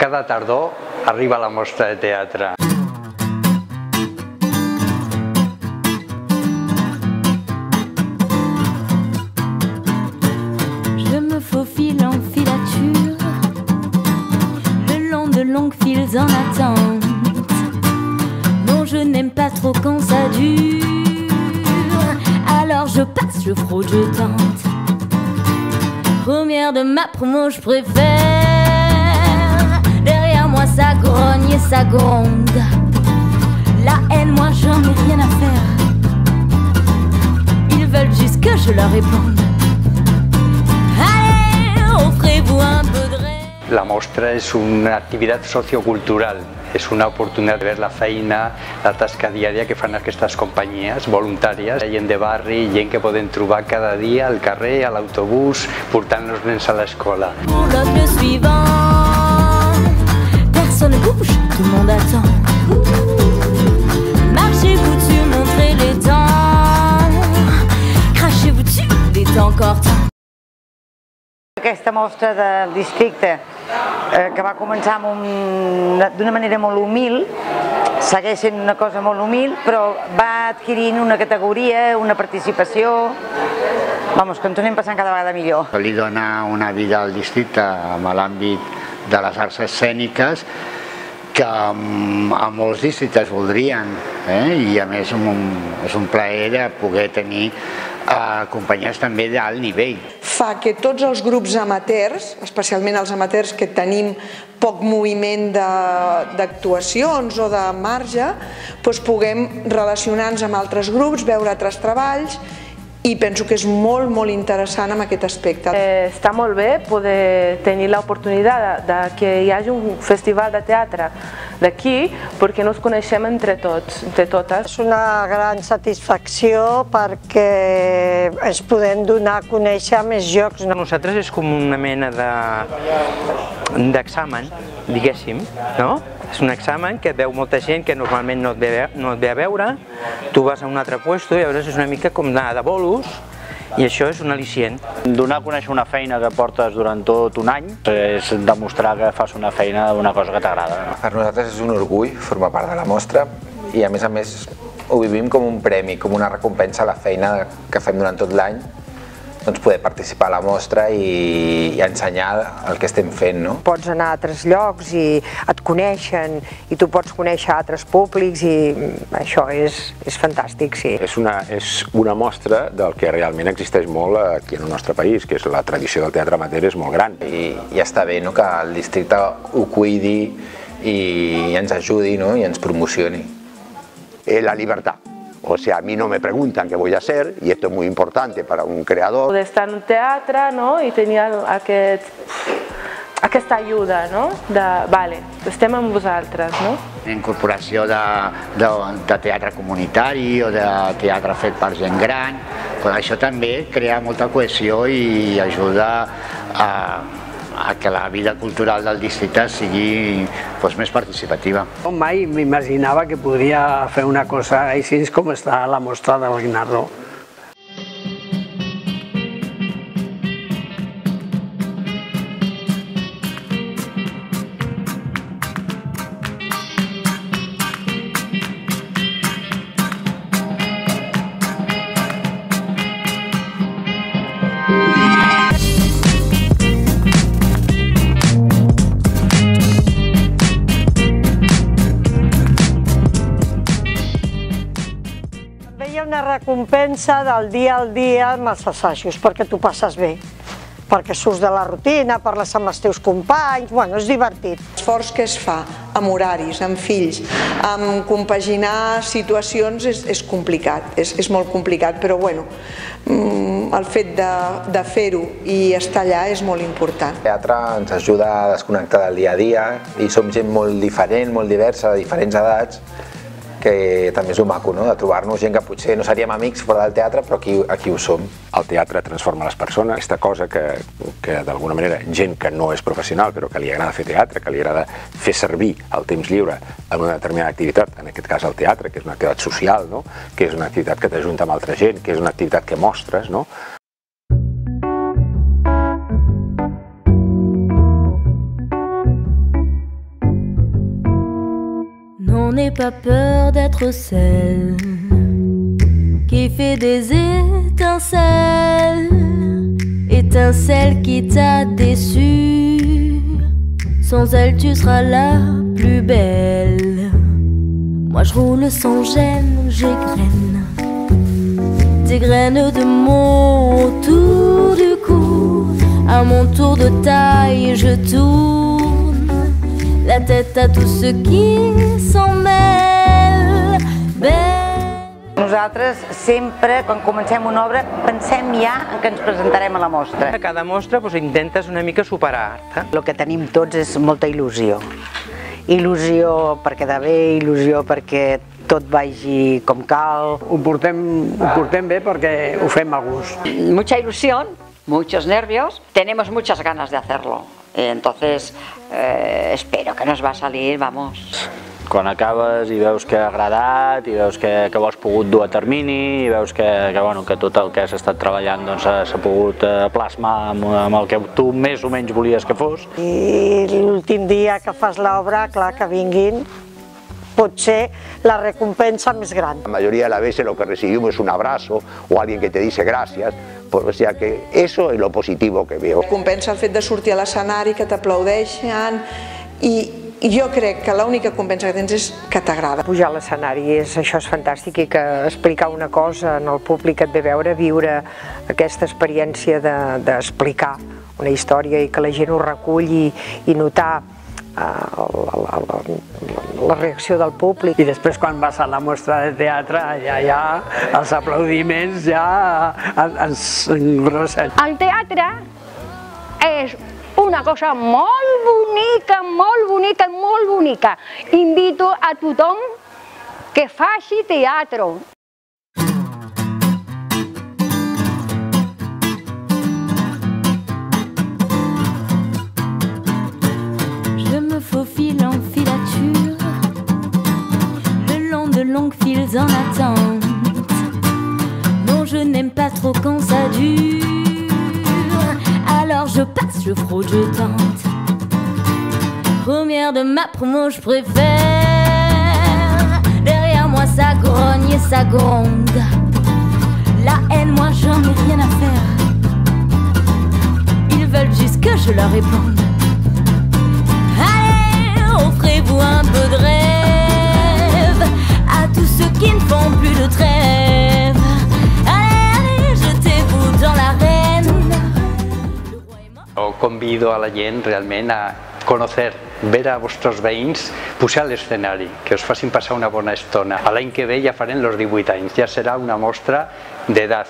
Cada tardor arriba la mostra de teatre. Je me faufile en filature, le long de longues files en attente. Non, je n'aime pas trop quand ça dure, alors je passe, je fraude, je tente. Première de ma promo, je préfère. Derrière moi, ça grogne et ça gronde. La haine, moi, j'en ai rien à faire. Ils veulent juste que je leur réponde. Allez, offrez-vous un peu de rêve. La mostra es una actividad sociocultural. Es una oportunidad de ver la feina, la tasca diària que fan aquestes companyies voluntàries. Hi ha gent de barri, gent que poden trobar cada dia al carrer, a l'autobús, portant els nens a l'escola. Aquesta mostra del districte, que va començar d'una manera molt humil, segueix sent una cosa molt humil, però va adquirint una categoria, una participació, vamos, que ens anem passant cada vegada millor. Li dona una vida al districte en l'àmbit de les arts escèniques que a molts districtes voldrien, i a més és un plaer de poder tenir companyies també d'alt nivell. Fa que tots els grups amateurs, especialment els amateurs que tenim poc moviment d'actuacions o de marge, puguem relacionar-nos amb altres grups, veure altres treballs, i penso que és molt, molt interessant en aquest aspecte. Està molt bé poder tenir l'oportunitat que hi hagi un festival de teatre d'aquí perquè no ens coneixem entre tots, entre totes. És una gran satisfacció perquè ens podem donar a conèixer a més llocs. Per nosaltres és com una mena d'examen, diguéssim, no? És un examen que et veu molta gent que normalment no et ve a veure, tu vas a un altre puesto i llavors és una mica com anar de bolos i això és un al·licient. Donar a conèixer una feina que portes durant tot un any és demostrar que fas una feina d'una cosa que t'agrada. Per nosaltres és un orgull formar part de la mostra i a més ho vivim com un premi, com una recompensa a la feina que fem durant tot l'any. Doncs poder participar a la mostra i ensenyar el que estem fent, no? Pots anar a altres llocs i et coneixen i tu pots conèixer altres públics i això és fantàstic, sí. És una mostra del que realment existeix molt aquí en el nostre país, que és la tradició del teatre amateur és molt gran. I està bé que el districte ho cuidi i ens ajudi i ens promocioni. La llibertat. O sea, a mí no me preguntan qué voy a hacer y esto es muy importante para un creador. Poder estar en un teatre, no? I tenir aquesta ajuda, no? De, vale, estem amb vosaltres, no? La incorporació de teatre comunitari o de teatre fet per gent gran, això també crea molta cohesió i ajuda a que la vida cultural del districte sigui més participativa. Jo mai m'imaginava que podia fer una cosa així com està la mostra del Guinardó. Una recompensa del dia al dia amb els assajos, perquè tu passes bé, perquè surts de la rutina, parles amb els teus companys, bueno, és divertit. L'esforç que es fa amb horaris, amb fills, amb compaginar situacions és complicat, és molt complicat, però bueno, el fet de fer-ho i estar allà és molt important. El teatre ens ajuda a desconnectar del dia a dia i som gent molt diferent, molt diversa, de diferents edats, que també és maco, de trobar-nos gent que potser no seríem amics fora del teatre, però aquí ho som. El teatre transforma les persones. Aquesta cosa que d'alguna manera gent que no és professional però que li agrada fer teatre, que li agrada fer servir el temps lliure en una determinada activitat, en aquest cas el teatre, que és una activitat social, que és una activitat que t'ajunta amb altra gent, que és una activitat que mostres. n'aie pas peur d'être celle qui fait des étincelles, étincelles qui t'a déçu. Sans elle tu seras la plus belle. Moi je roule sans gêne, j'égrène des graines de mots autour du cou. À mon tour de taille je tourne la tête à tous ceux qui s'en mêlent. Nosaltres sempre, quan comencem una obra, pensem ja en que ens presentarem a la mostra. A cada mostra intentes una mica superar-te. El que tenim tots és molta il·lusió. Il·lusió per quedar bé, il·lusió perquè tot vagi com cal. Ho portem bé perquè ho fem a gust. Mucha ilusión, muchos nervios, tenemos muchas ganas de hacerlo. Entonces, espero que nos va a salir, vamos. Quan acabes i veus que ha agradat, i veus que ho has pogut dur a termini, i veus que tot el que has estat treballant s'ha pogut plasmar amb el que tu més o menys volies que fos. I l'últim dia que fas l'obra, clar, que vinguin, pot ser la recompensa més gran. La mayoría de las veces lo que recibimos es un abrazo o alguien que te dice gracias, o sea que eso es lo positivo que veo. Compensa el fet de sortir a l'escenari, que t'aplaudeixen, i jo crec que l'única compensa que tens és que t'agrada. Pujar a l'escenari, això és fantàstic, i que explicar una cosa al públic et ve veure, viure aquesta experiència d'explicar una història i que la gent ho reculli i notar la reacció del públic. I després quan vas a la mostra de teatre, ja els aplaudiments ja ens engrossen. El teatre és una cosa molt bonica, molt bonica, molt bonica. Invito a tothom que faci teatre. Faufile en filature, le long de longues files en attente. Non, je n'aime pas trop quand ça dure. Alors je passe, je fraude, je tente. Première de ma promo, je préfère. Derrière moi ça grogne et ça gronde. La haine, moi j'en ai rien à faire. Ils veulent juste que je leur réponde. Offrez-vous un peu de rêve à tous ceux qui ne font plus de trêve. Allez, jetez-vous dans l'arène. Convido a la gent realment a conèixer, veure els vostres veïns, pujar a l'escenari, que us facin passar una bona estona. L'any que ve ja farem els 18 anys, ja serà una mostra d'edat,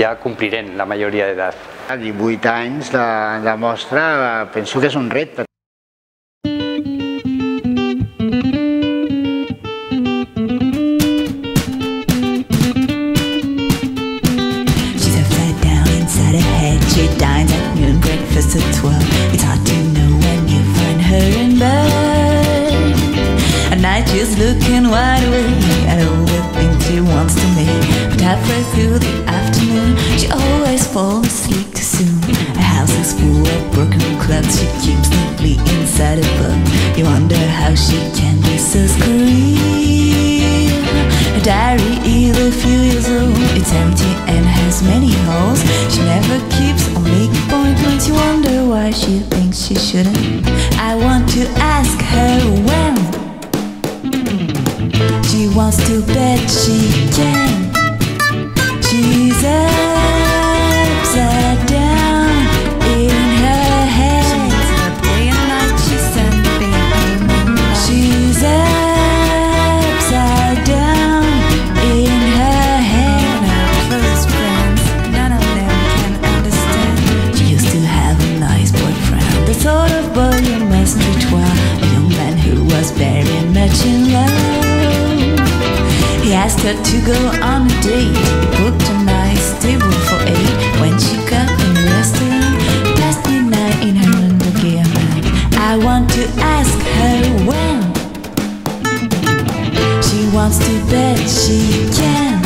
ja complirem la majoria d'edat. A 18 anys la mostra penso que és un repte. She's looking wide awake at all the things she wants to make. But halfway through the afternoon, she always falls asleep too soon. Her house is full of broken clocks she keeps neatly inside a box. You wonder how she can be so serene. Her diary is a few years old, it's empty and has many holes. She never keeps on making appointments. You wonder why she thinks she shouldn't. I want to ask her when she wants to bet she can. She's upside down in her head. Day and night she's something. She's upside down in her head. Her close friends, none of them can understand. She used to have a nice boyfriend, the sort of boy you must retweet. A young man who was very much in love. He asked her to go on a date. He booked a nice table for 8. When she got in the restaurant, past midnight in her undergarment. I want to ask her when she wants to bet she can.